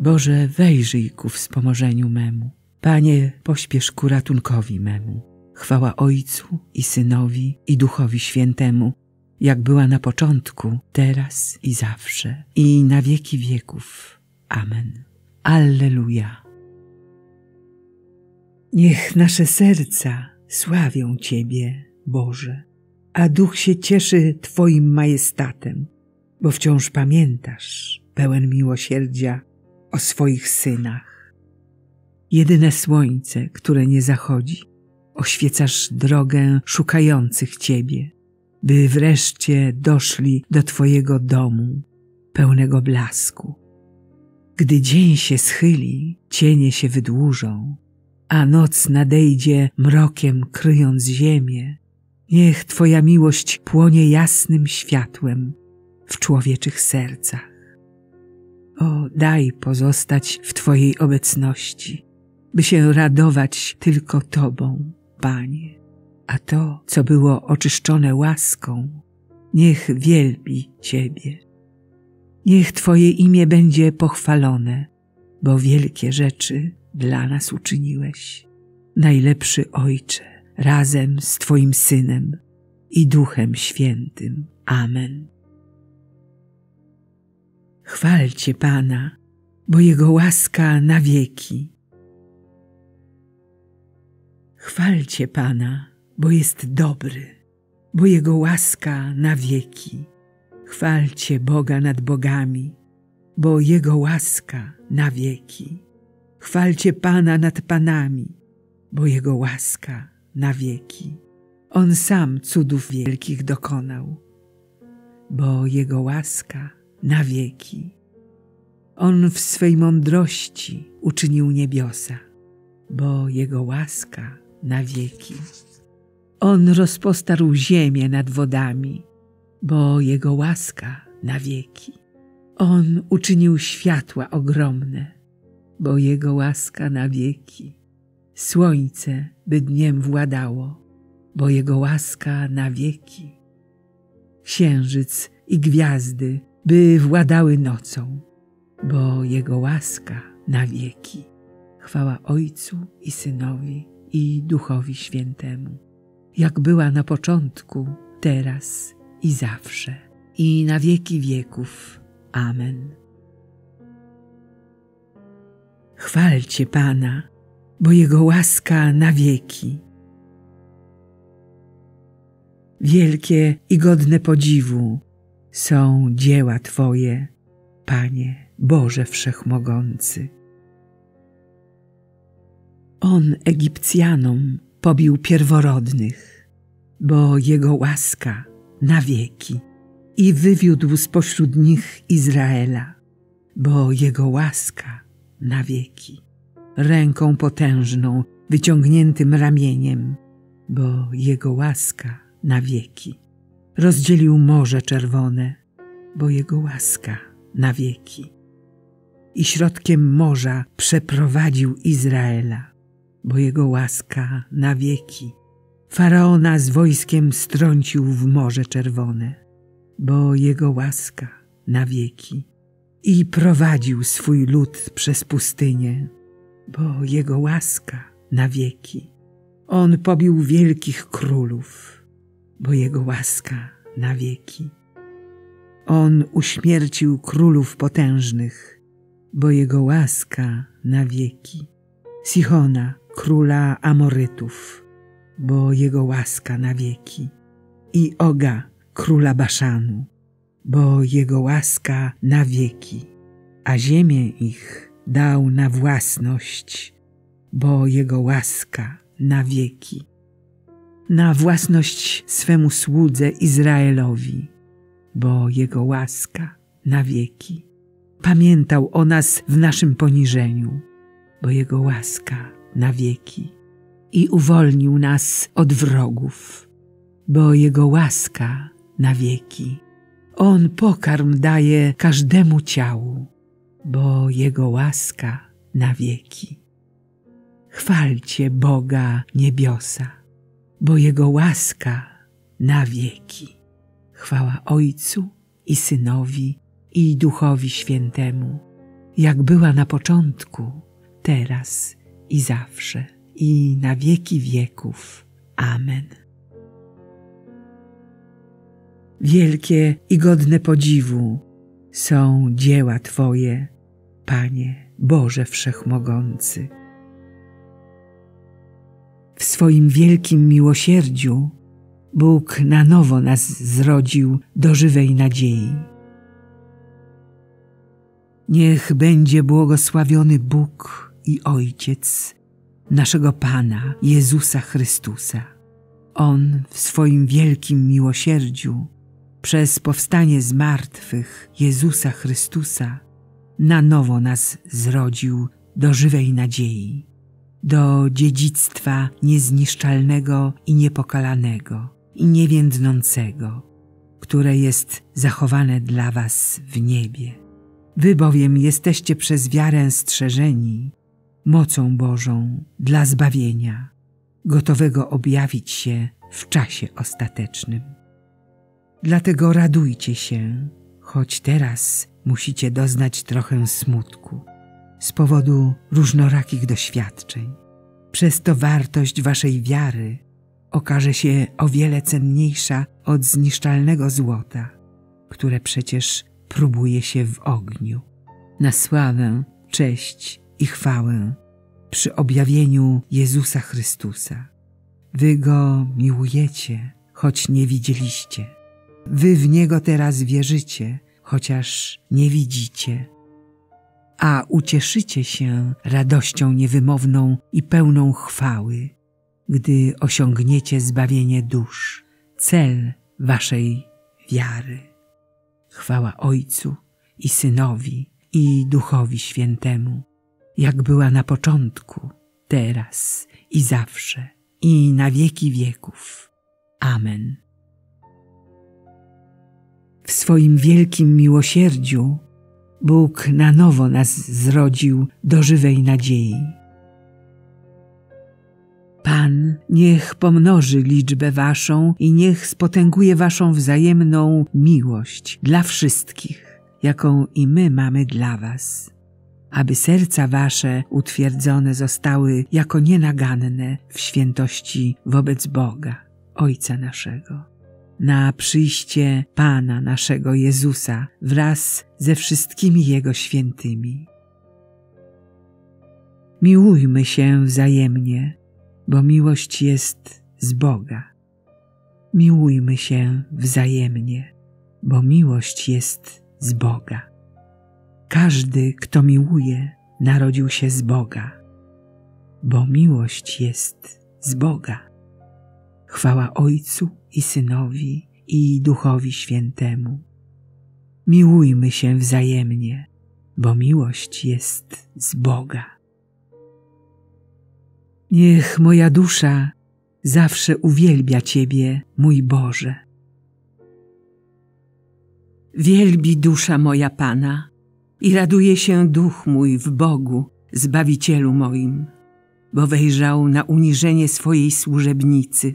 Boże, wejrzyj ku wspomożeniu memu. Panie, pośpiesz ku ratunkowi memu. Chwała Ojcu i Synowi i Duchowi Świętemu, jak była na początku, teraz i zawsze, i na wieki wieków. Amen. Alleluja. Niech nasze serca sławią Ciebie, Boże, a duch się cieszy Twoim majestatem, bo wciąż pamiętasz, pełen miłosierdzia, o swoich synach. Jedyne słońce, które nie zachodzi, oświecasz drogę szukających Ciebie, by wreszcie doszli do Twojego domu, pełnego blasku. Gdy dzień się schyli, cienie się wydłużą, a noc nadejdzie mrokiem, kryjąc ziemię, niech Twoja miłość płonie jasnym światłem w człowieczych sercach. O, daj pozostać w Twojej obecności, by się radować tylko Tobą, Panie. A to, co było oczyszczone łaską, niech wielbi Ciebie. Niech Twoje imię będzie pochwalone, bo wielkie rzeczy dla nas uczyniłeś, najlepszy Ojcze, razem z Twoim Synem i Duchem Świętym. Amen. Chwalcie Pana, bo Jego łaska na wieki. Chwalcie Pana, bo jest dobry, bo Jego łaska na wieki. Chwalcie Boga nad bogami, bo Jego łaska na wieki. Chwalcie Pana nad panami, bo Jego łaska na wieki. On sam cudów wielkich dokonał, bo Jego łaska na wieki. On w swej mądrości uczynił niebiosa, bo Jego łaska na wieki. On rozpostarł ziemię nad wodami, bo Jego łaska na wieki. On uczynił światła ogromne, bo Jego łaska na wieki. Słońce, by dniem władało, bo Jego łaska na wieki. Księżyc i gwiazdy, by władały nocą, bo Jego łaska na wieki. Chwała Ojcu i Synowi i Duchowi Świętemu, jak była na początku, teraz i zawsze, i na wieki wieków. Amen. Chwalcie Pana, bo Jego łaska na wieki. Wielkie i godne podziwu są dzieła Twoje, Panie, Boże Wszechmogący. On Egipcjanom pobił pierworodnych, bo Jego łaska na wieki, i wywiódł spośród nich Izraela, bo Jego łaska na wieki. Ręką potężną, wyciągniętym ramieniem, bo Jego łaska na wieki. Rozdzielił Morze Czerwone, bo Jego łaska na wieki. I środkiem morza przeprowadził Izraela, bo Jego łaska na wieki. Faraona z wojskiem strącił w Morze Czerwone, bo Jego łaska na wieki. I prowadził swój lud przez pustynię, bo Jego łaska na wieki. On pobił wielkich królów, bo Jego łaska na wieki. On uśmiercił królów potężnych, bo Jego łaska na wieki. Sihona, króla Amorytów, bo Jego łaska na wieki. I Oga, króla Baszanu, bo Jego łaska na wieki. A ziemię ich dał na własność, bo Jego łaska na wieki. Na własność swemu słudze Izraelowi, bo Jego łaska na wieki. Pamiętał o nas w naszym poniżeniu, bo Jego łaska na wieki. I uwolnił nas od wrogów, bo Jego łaska na wieki. On pokarm daje każdemu ciału, bo Jego łaska na wieki. Chwalcie Boga niebiosa, bo Jego łaska na wieki. Chwała Ojcu i Synowi i Duchowi Świętemu, jak była na początku, teraz i zawsze, i na wieki wieków. Amen. Wielkie i godne podziwu są dzieła Twoje, Panie Boże Wszechmogący. W swoim wielkim miłosierdziu Bóg na nowo nas zrodził do żywej nadziei. Niech będzie błogosławiony Bóg i Ojciec naszego Pana Jezusa Chrystusa. On w swoim wielkim miłosierdziu przez powstanie z martwych Jezusa Chrystusa na nowo nas zrodził do żywej nadziei, do dziedzictwa niezniszczalnego i niepokalanego i niewiędnącego, które jest zachowane dla was w niebie. Wy bowiem jesteście przez wiarę strzeżeni mocą Bożą dla zbawienia, gotowego objawić się w czasie ostatecznym. Dlatego radujcie się, choć teraz musicie doznać trochę smutku z powodu różnorakich doświadczeń. Przez to wartość waszej wiary okaże się o wiele cenniejsza od zniszczalnego złota, które przecież próbuje się w ogniu, na sławę, cześć i chwałę przy objawieniu Jezusa Chrystusa. Wy Go miłujecie, choć nie widzieliście. Wy w Niego teraz wierzycie, chociaż nie widzicie. A ucieszycie się radością niewymowną i pełną chwały, gdy osiągniecie zbawienie dusz, cel waszej wiary. Chwała Ojcu i Synowi i Duchowi Świętemu, jak była na początku, teraz i zawsze, i na wieki wieków. Amen. W swoim wielkim miłosierdziu Bóg na nowo nas zrodził do żywej nadziei. Pan niech pomnoży liczbę waszą i niech spotęguje waszą wzajemną miłość dla wszystkich, jaką i my mamy dla was, aby serca wasze utwierdzone zostały jako nienaganne w świętości wobec Boga, Ojca naszego, na przyjście Pana naszego Jezusa wraz ze wszystkimi Jego świętymi. Miłujmy się wzajemnie, bo miłość jest z Boga. Miłujmy się wzajemnie, bo miłość jest z Boga. Każdy, kto miłuje, narodził się z Boga, bo miłość jest z Boga. Chwała Ojcu i Synowi i Duchowi Świętemu. Miłujmy się wzajemnie, bo miłość jest z Boga. Niech moja dusza zawsze uwielbia Ciebie, mój Boże. Wielbi dusza moja Pana i raduje się duch mój w Bogu, Zbawicielu moim, bo wejrzał na uniżenie swojej służebnicy.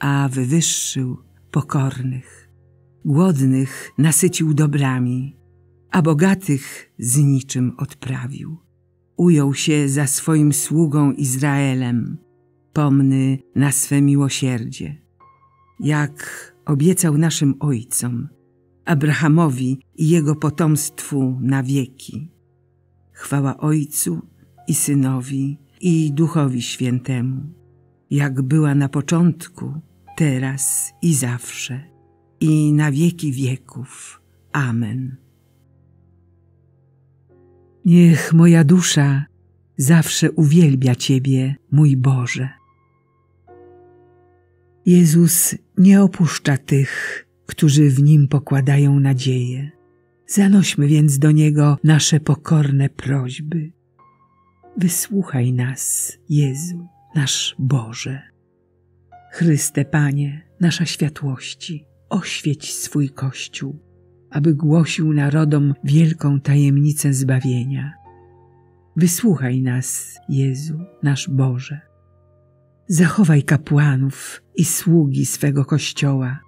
a wywyższył pokornych. Głodnych nasycił dobrami, a bogatych z niczym odprawił. Ujął się za swoim sługą Izraelem, pomny na swe miłosierdzie, jak obiecał naszym ojcom, Abrahamowi i jego potomstwu na wieki. Chwała Ojcu i Synowi i Duchowi Świętemu, jak była na początku, teraz i zawsze, i na wieki wieków. Amen. Niech moja dusza zawsze uwielbia Ciebie, mój Boże. Jezus nie opuszcza tych, którzy w Nim pokładają nadzieję. Zanośmy więc do Niego nasze pokorne prośby, Wysłuchaj nas, Jezu, nasz Boże. Chryste Panie, nasza światłości, oświeć swój Kościół, aby głosił narodom wielką tajemnicę zbawienia. Wysłuchaj nas, Jezu, nasz Boże. Zachowaj kapłanów i sługi swego Kościoła,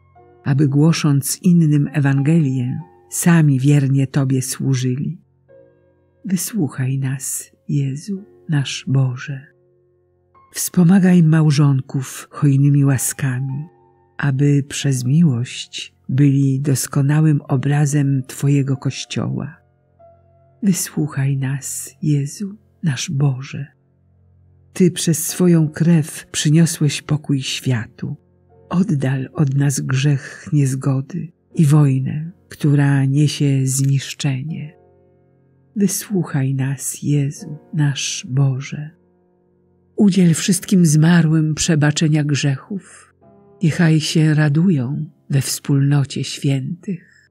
aby głosząc innym Ewangelię, sami wiernie Tobie służyli. Wysłuchaj nas, Jezu, nasz Boże. Wspomagaj małżonków hojnymi łaskami, aby przez miłość byli doskonałym obrazem Twojego Kościoła. Wysłuchaj nas, Jezu, nasz Boże. Ty przez swoją krew przyniosłeś pokój światu. Oddal od nas grzech niezgody i wojnę, która niesie zniszczenie. Wysłuchaj nas, Jezu, nasz Boże. Udziel wszystkim zmarłym przebaczenia grzechów. Niechaj się radują we wspólnocie świętych.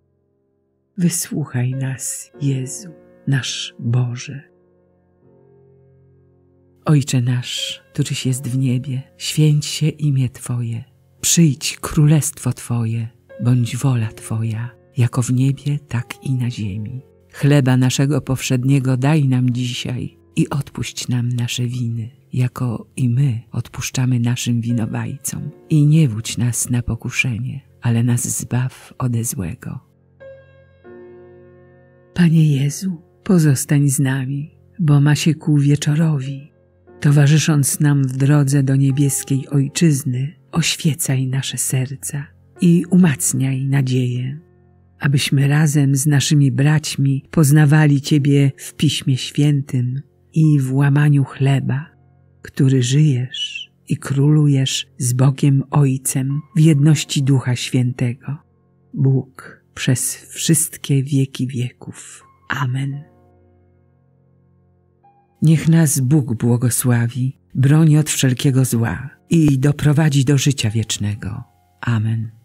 Wysłuchaj nas, Jezu, nasz Boże. Ojcze nasz, któryś jest w niebie, święć się imię Twoje. Przyjdź królestwo Twoje, bądź wola Twoja, jako w niebie, tak i na ziemi. Chleba naszego powszedniego daj nam dzisiaj i odpuść nam nasze winy, jako i my odpuszczamy naszym winowajcom. I nie wódź nas na pokuszenie, ale nas zbaw ode złego. Panie Jezu, pozostań z nami, bo ma się ku wieczorowi. Towarzysząc nam w drodze do niebieskiej Ojczyzny, oświecaj nasze serca i umacniaj nadzieję, abyśmy razem z naszymi braćmi poznawali Ciebie w Piśmie Świętym i w łamaniu chleba, który żyjesz i królujesz z Bogiem Ojcem w jedności Ducha Świętego. Bóg przez wszystkie wieki wieków. Amen. Niech nas Bóg błogosławi, broni od wszelkiego zła i doprowadzi do życia wiecznego. Amen.